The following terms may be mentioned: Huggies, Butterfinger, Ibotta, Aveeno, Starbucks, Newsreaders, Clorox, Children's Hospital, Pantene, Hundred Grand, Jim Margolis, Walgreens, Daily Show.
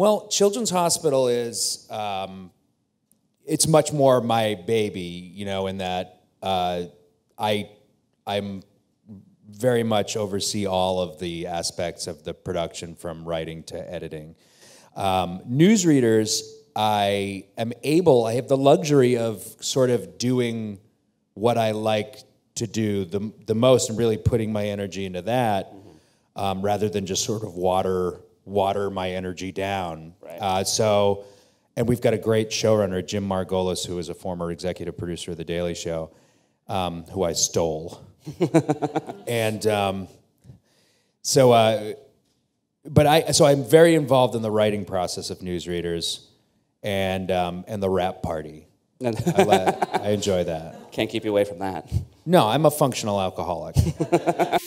Well, Children's Hospital is, it's much more my baby, you know, in that I'm very much oversee all of the aspects of the production from writing to editing. Newsreaders, I have the luxury of sort of doing what I like to do the most and really putting my energy into that, rather than just sort of water my energy down. Right. So, and we've got a great showrunner, Jim Margolis, who is a former executive producer of The Daily Show, who I stole. And so I'm very involved in the writing process of Newsreaders and the rap party. I enjoy that. Can't keep you away from that. No, I'm a functional alcoholic.